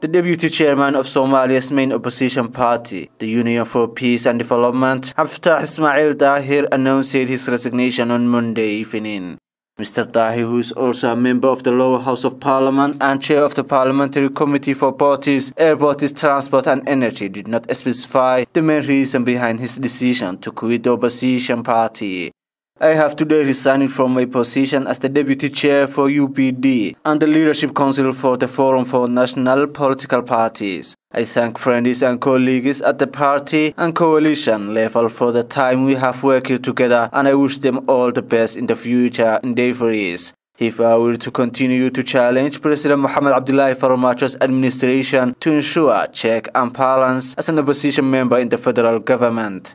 The deputy chairman of Somalia's main opposition party, the Union for Peace and Development, Aftah Ismail Dahir, announced his resignation on Monday evening. Mr. Dahir, who is also a member of the Lower House of Parliament and chair of the Parliamentary Committee for Ports, Airports, Transport and Energy, did not specify the main reason behind his decision to quit the opposition party. "I have today resigned from my position as the Deputy Chair for UPD and the Leadership Council for the Forum for National Political Parties. I thank friends and colleagues at the party and coalition level for the time we have worked together, and I wish them all the best in the future endeavours. If I were to continue to challenge President Mohamed Abdullahi Farmajo's administration to ensure check and balance as an opposition member in the federal government,